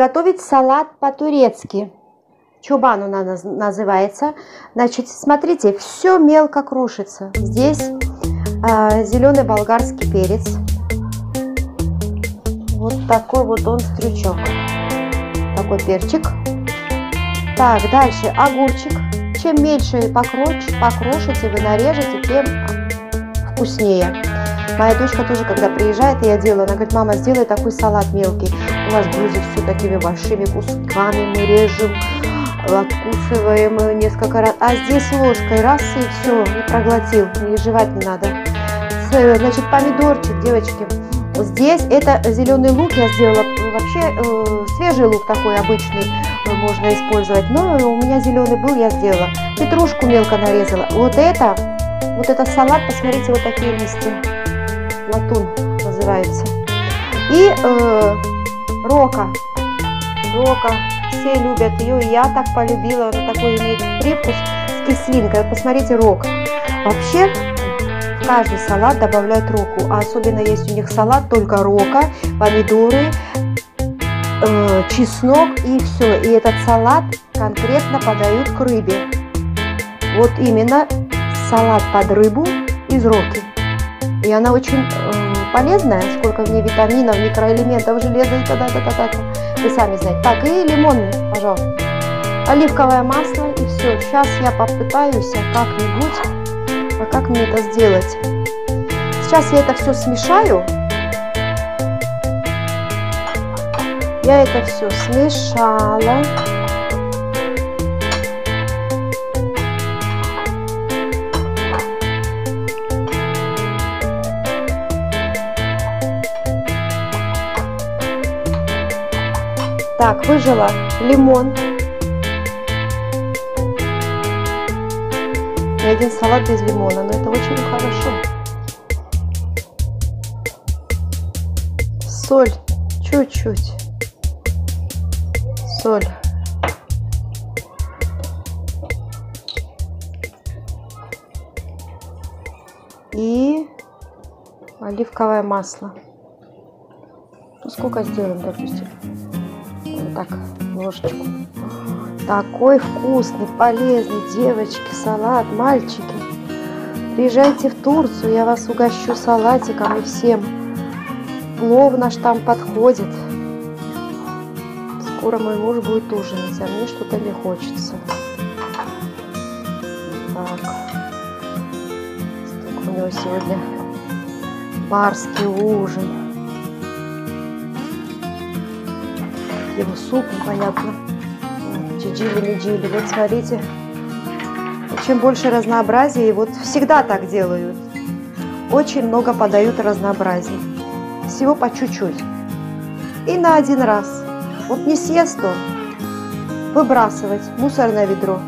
приготовить салат по-турецки. Чобан он называется. Значит, смотрите, все мелко крушится. Здесь зеленый болгарский перец. Вот такой вот он стрючок. Такой перчик. Так, дальше огурчик. Чем мельче покрошите, вы нарежете, тем вкуснее. Моя дочка тоже, когда приезжает, я делаю, она говорит: мама, сделай такой салат мелкий. У нас будет все такими большими кусками, мы режем, откусываем несколько раз. А здесь ложкой раз и все, не проглотил, и жевать не надо. Значит, помидорчик, девочки. Здесь это зеленый лук, я сделала вообще свежий лук такой обычный, можно использовать, но у меня зеленый был, я сделала. Петрушку мелко нарезала. Вот это салат, посмотрите, вот такие листья. Латун называется. И рока. Рока. Все любят ее, и я так полюбила. Она такой имеет привкус с кислинкой. Посмотрите, рок. Вообще, в каждый салат добавляют року. А особенно есть у них салат только рока, помидоры, чеснок и все. И этот салат конкретно подают к рыбе. Вот именно салат под рыбу из роки. И она очень полезная, сколько в ней витаминов, микроэлементов, железа и т.д. Вы сами знаете. Так, и лимон, пожалуйста. Оливковое масло и все. Сейчас я попытаюсь как-нибудь, как мне это сделать. Сейчас я это все смешаю. Я это все смешала. Так, выжила лимон. И один салат без лимона, но это очень хорошо. Соль, чуть-чуть. Соль. И оливковое масло. Ну, сколько сделаем, допустим? Так, ложечку. Такой вкусный, полезный, девочки, салат, мальчики. Приезжайте в Турцию, я вас угощу салатиком и всем. Плов наш там подходит. Скоро мой муж будет ужинать, а мне что-то не хочется. Так. Столько у него сегодня барский ужин. Его суп, понятно. Чиджили-меджили. Вот смотрите. Чем больше разнообразия, и вот всегда так делают. Очень много подают разнообразий. Всего по чуть-чуть. И на один раз. Вот не съест он, выбрасывать в мусорное ведро.